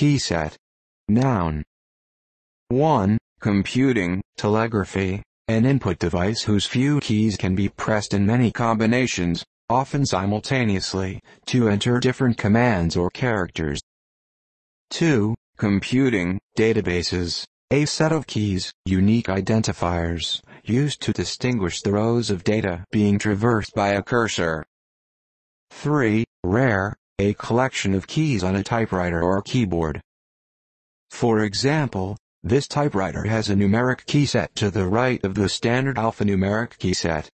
Keyset. Noun. 1. Computing, telegraphy, an input device whose few keys can be pressed in many combinations, often simultaneously, to enter different commands or characters. 2. Computing, databases, a set of keys, unique identifiers, used to distinguish the rows of data being traversed by a cursor. 3. Rare, a collection of keys on a typewriter or keyboard. For example, this typewriter has a numeric keyset to the right of the standard alphanumeric keyset.